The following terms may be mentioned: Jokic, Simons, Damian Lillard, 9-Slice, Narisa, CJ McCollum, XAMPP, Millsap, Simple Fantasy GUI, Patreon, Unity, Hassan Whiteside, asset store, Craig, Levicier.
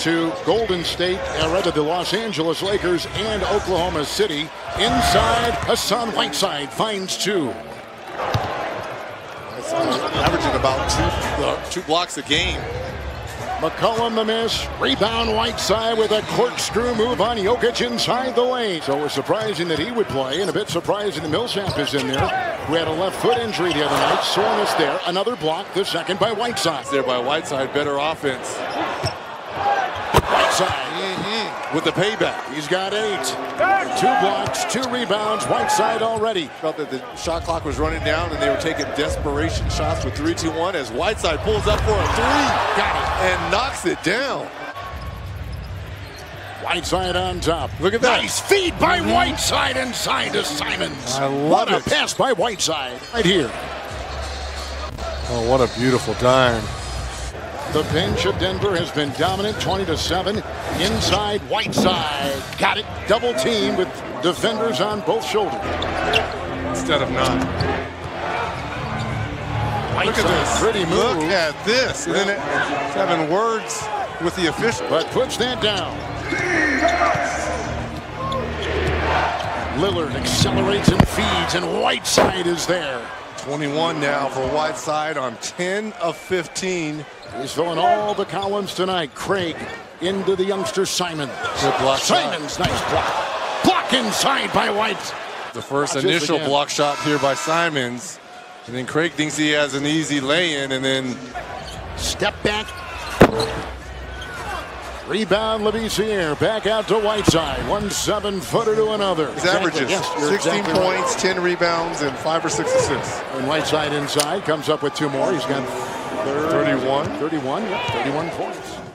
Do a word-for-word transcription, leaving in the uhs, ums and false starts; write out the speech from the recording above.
to Golden State, or rather the Los Angeles Lakers and Oklahoma City. Inside, Hassan Whiteside finds two. Averaging about two, uh, two blocks a game. McCollum the miss, rebound Whiteside with a corkscrew move on Jokic inside the lane. So it was surprising that he would play, and a bit surprising that Millsap is in there, who had a left foot injury the other night. Soreness there, another block, the second by Whiteside. It's there by Whiteside, better offense. Whiteside mm-hmm. with the payback. He's got eight. Two blocks, two rebounds, Whiteside already. Felt that the shot clock was running down and they were taking desperation shots with three two one as Whiteside pulls up for a three. Got it. And knocks it down. Whiteside on top. Look at that. Nice feed by Whiteside inside to Simons. I love what it. What a pass by Whiteside. Right here. Oh, what a beautiful dime. The bench of Denver has been dominant, twenty to seven. Inside, Whiteside. Got it. Double team with defenders on both shoulders. Instead of none. Whiteside. Look at this. Pretty move. Look at this. Yeah. Isn't it? It's having words with the official. But puts that down. Lillard accelerates and feeds, and Whiteside is there. twenty-one now for Whiteside on ten of fifteen. He's filling all the columns tonight. Craig into the youngster Simons. Good block. Simons, shot. Nice block. Block inside by White. The first Watch initial block shot here by Simons. And then Craig thinks he has an easy lay-in and then step back. Rebound, Levicier, back out to Whiteside. One seven-footer to another. His exactly. averages, yes, sixteen exactly points, right. ten rebounds, and five or six assists. And Whiteside inside, comes up with two more. He's got thirty-one. thirty-one, yeah, thirty-one points.